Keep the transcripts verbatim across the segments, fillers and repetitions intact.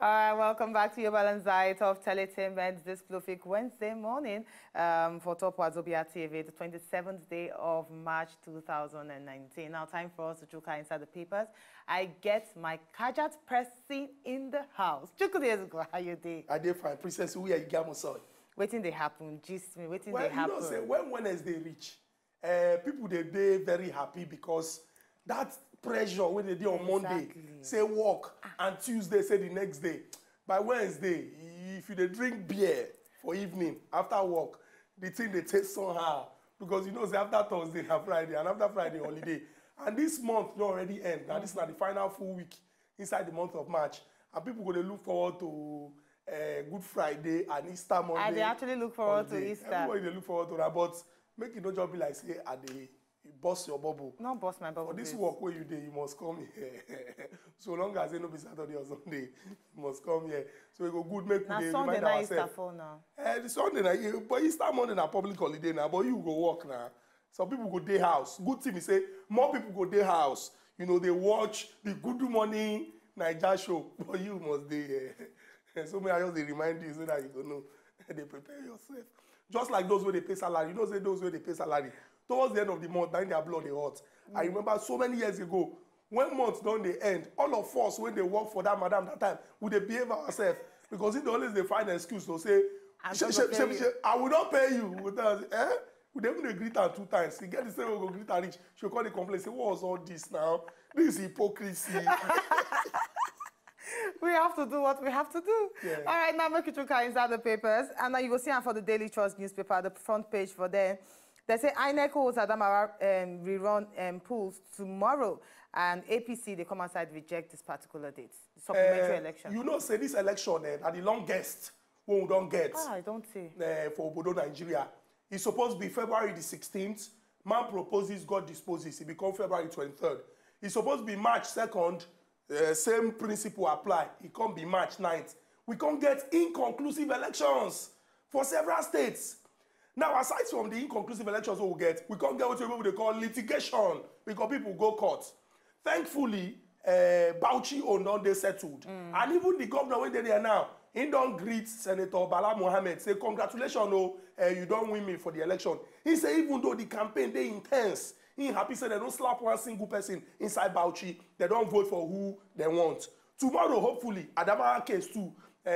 All right, welcome back to your Balanced Diet of Teletainment this prolific Wednesday morning um, for Top Wazobia T V, the twenty-seventh day of March two thousand nineteen. Now, time for us to chuka inside the papers. I get my Kajat pressing in the house. Chuku, how you did? I did fine. Princess, we are Igamosoy. Waiting they happen, gist me, waiting well, they happen. You know, say, when Wednesday reach, uh, people they be very happy because that pressure when they did on exactly. Monday, say walk, ah. and Tuesday, say the next day. By Wednesday, if you they drink beer for evening, after work, the thing they taste somehow. Because you know, say after Thursday and Friday, and after Friday, holiday. And this month, you already end. Now, mm -hmm. this is not the final full week inside the month of March. And people going to look forward to Uh, Good Friday and Easter Monday. I they actually look forward Monday. to Easter. Everybody they look forward to that, but make it not just be like say, I they you bust your bubble. Not bust my bubble. For this work where you do, you must come here. So long as it no be Saturday or Sunday, you must come here. So we go good make now, we Sunday remind ourselves. Easter fall now. Uh, the Sunday night, but Easter Monday na public holiday now. But you go work now. Some people go day house. Good team, you say more people go day house. You know they watch the Good Morning Naija show, but you must day here. So may I just remind you so that you don't know they prepare yourself. Just like those where they pay salary. You know, say those where they pay salary. Towards the end of the month, then their blood they hot. Mm. I remember so many years ago, when months don't they end, all of us when they work for that madam that time, would they behave ourselves? Because it always they find an excuse to say, sh sh sh sh I will not pay you. Would eh? They even greet her two times? She get the same way greet her rich. She'll call the complaint, say, what was all this now? This is hypocrisy. We have to do what we have to do. Yeah. All right, now make you look inside the papers. And now you will see for the Daily Trust newspaper, the front page for them. They say I N E C holds ADAMAWA um, rerun um, pools tomorrow. And A P C, they come outside, reject this particular date. The supplementary uh, election. You know, say this election, uh, and the longest when we don't get. Ah, I don't see. Uh, for Obodo, Nigeria. It's supposed to be February the sixteenth. Man proposes, God disposes. It becomes February twenty-third. It's supposed to be March second. Uh, same principle apply. It can't be March ninth. We can't get inconclusive elections for several states. Now, aside from the inconclusive elections we we'll get, we can't get what people they call litigation because people go court. Thankfully, uh, Bauchi Ondon, they settled. Mm. And even the governor, where they are now, he don't greet Senator Bala Mohammed, say, congratulations, oh, uh, you don't win me for the election. He said, even though the campaign, they intense, he happy say they don't slap one single person inside Bauchi. They don't vote for who they want. Tomorrow, hopefully, Adamawa case too, uh,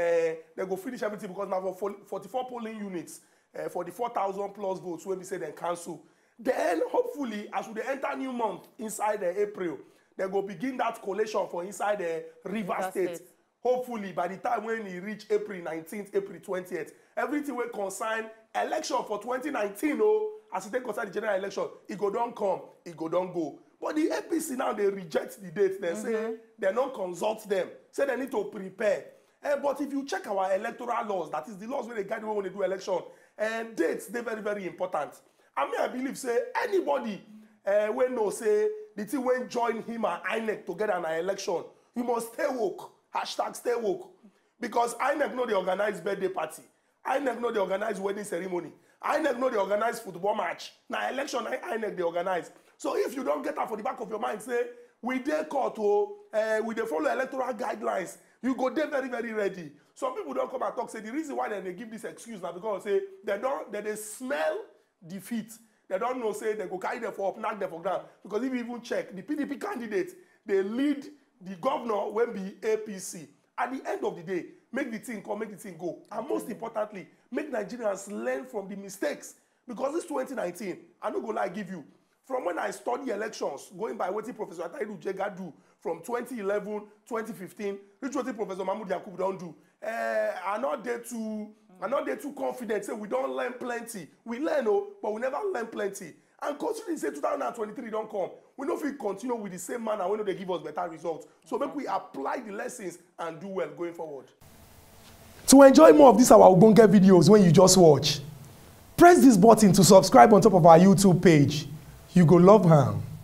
they go finish everything because now for forty-four polling units, uh, forty-four thousand plus votes, when we say they cancel. Then, hopefully, as we enter new month inside uh, April, they go begin that collation for inside the uh, River State. State. Hopefully, by the time when we reach April nineteenth, April twentieth, everything will concern election for twenty nineteen, oh, as it takes the general election, it go don't come, it go don't go. But the A P C now, they reject the date. They mm-hmm. say they don't consult them. Say they need to prepare. Eh, but if you check our electoral laws, that is the laws where they guide when they do election, and dates, they're very, very important. I mean, I believe, say, anybody uh, when no say, the thing when join him and I N E C to get an election, you must stay woke. Hashtag stay woke. Because I N E C know they organize birthday party. I N E C know they organize wedding ceremony. I N E C know they organize football match. Now, election, I N E C they organize. So if you don't get that for the back of your mind, say, we dey court, oh, uh, we dey follow electoral guidelines, you go there very, very ready. Some people don't come and talk, say, the reason why they, they give this excuse now because say, they don't, they, they smell defeat. They don't know, say, they go carry them for up, knock them for ground. Because if you even check, the P D P candidate, they lead the governor when be A P C. At the end of the day, make the thing come, make the thing go. And most importantly, make Nigerians learn from the mistakes. Because it's twenty nineteen, I'm not going to lie, give you. From when I study elections, going by what Professor Attahiru Jega do, from twenty eleven, twenty fifteen, which what Professor Mahmoud Yakubu don't do, uh, I'm not there too, I'm not there too confident. Say we don't learn plenty. We learn, oh, but we never learn plenty. And considering say two thousand twenty-three don't come, we know if we continue with the same manner, we know they give us better results. So make we apply the lessons and do well going forward. To enjoy more of these our Ogbonge videos when you just watch, press this button to subscribe on top of our YouTube page. You go love her.